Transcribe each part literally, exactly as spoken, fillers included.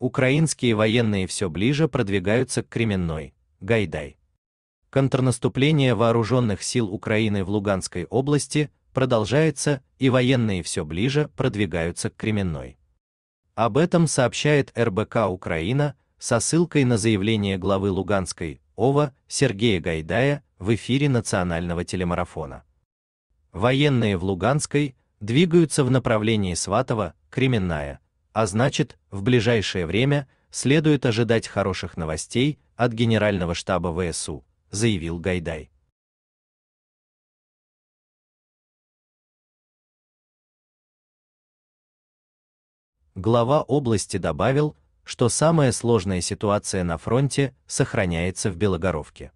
Украинские военные все ближе продвигаются к Кременной. Гайдай. Контрнаступление вооруженных сил Украины в Луганской области продолжается, и военные все ближе продвигаются к Кременной. Об этом сообщает эр бэ ка «Украина» со ссылкой на заявление главы Луганской ОВА Сергея Гайдая в эфире национального телемарафона. Военные в Луганской двигаются в направлении Сватово, Кременная, а значит, в ближайшее время следует ожидать хороших новостей от Генерального штаба вэ эс у, заявил Гайдай. Глава области добавил, что самая сложная ситуация на фронте сохраняется в Белогоровке.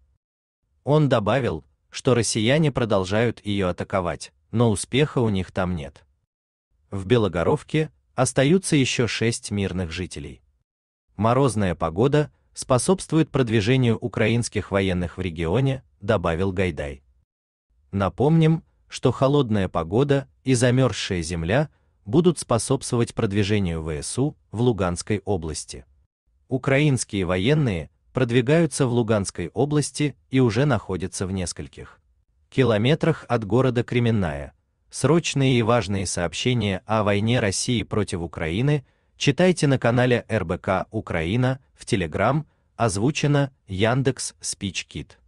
Он добавил, что россияне продолжают ее атаковать, но успеха у них там нет. В Белогоровке остаются еще шесть мирных жителей. Морозная погода способствует продвижению украинских военных в регионе, добавил Гайдай. Напомним, что холодная погода и замерзшая земля будут способствовать продвижению вэ эс у в Луганской области. Украинские военные продвигаются в Луганской области и уже находятся в нескольких километрах от города Кременная. Срочные и важные сообщения о войне России против Украины читайте на канале эр бэ ка Украина в Telegram, озвучено Яндекс СпичКит.